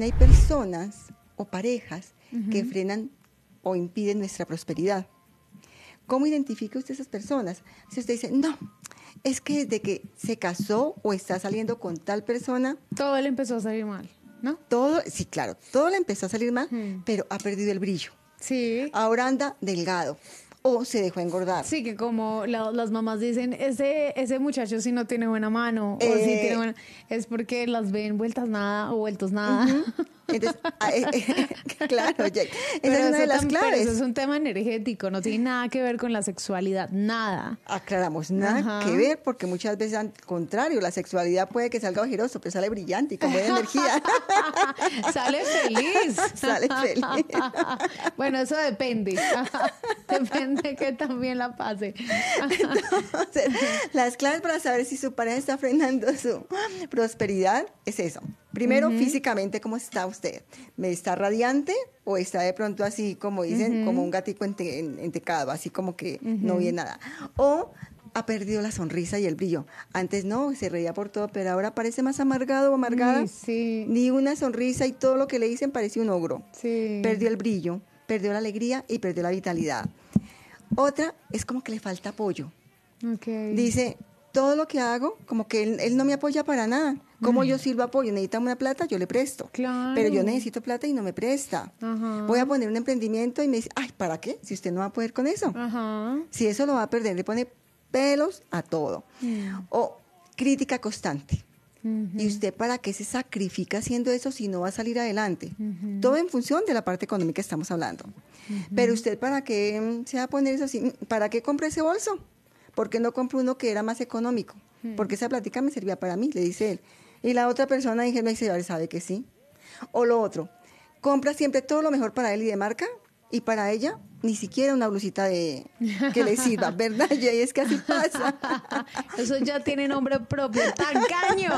Hay personas o parejas que frenan o impiden nuestra prosperidad. ¿Cómo identifica usted a esas personas? Si usted dice, no, es que desde que se casó o está saliendo con tal persona... Todo le empezó a salir mal, ¿no? Todo, sí, claro, todo le empezó a salir mal, pero ha perdido el brillo. Sí. Ahora anda delgado. O se dejó engordar. Sí, que como las mamás dicen, ese muchacho si no tiene buena mano, o si tiene buena... Es porque las ven vueltas nada o vueltos nada. Entonces, claro, Jack. Esa es una de las claves. Pero eso es un tema energético, no tiene nada que ver con la sexualidad, nada. Aclaramos, nada que ver, porque muchas veces al contrario, la sexualidad puede que salga ojeroso, pero sale brillante y con buena energía. Sale feliz. Sale feliz. Bueno, eso depende. Depende que también la pase. Entonces, las claves para saber si su pareja está frenando su prosperidad es eso. Primero, físicamente, ¿cómo está usted? ¿Me está radiante o está de pronto así, como dicen, como un gatico entecado, así como que no ve nada? O ha perdido la sonrisa y el brillo. Antes no, se reía por todo, pero ahora parece más amargado o amargada. Sí. Ni una sonrisa y todo lo que le dicen parece un ogro. Sí. Perdió el brillo, perdió la alegría y perdió la vitalidad. Otra es como que le falta apoyo. Okay. Dice, todo lo que hago, como que él no me apoya para nada. Como yo sirvo apoyo, necesita una plata, yo le presto. Claro. Pero yo necesito plata y no me presta. Voy a poner un emprendimiento y me dice, ay, ¿para qué? Si usted no va a poder con eso. Si eso lo va a perder, le pone pelos a todo. O crítica constante. ¿Y usted para qué se sacrifica haciendo eso si no va a salir adelante? Todo en función de la parte económica que estamos hablando. Pero usted para qué se va a poner eso así, ¿para qué compré ese bolso? ¿Por qué no compré uno que era más económico? Porque esa plática me servía para mí, le dice él. Y la otra persona ingenua dice, ¿sabe que sí? O lo otro, compra siempre todo lo mejor para él y de marca, y para ella ni siquiera una blusita de que le sirva, ¿verdad? Y es que así pasa. Eso ya tiene nombre propio, tacaño.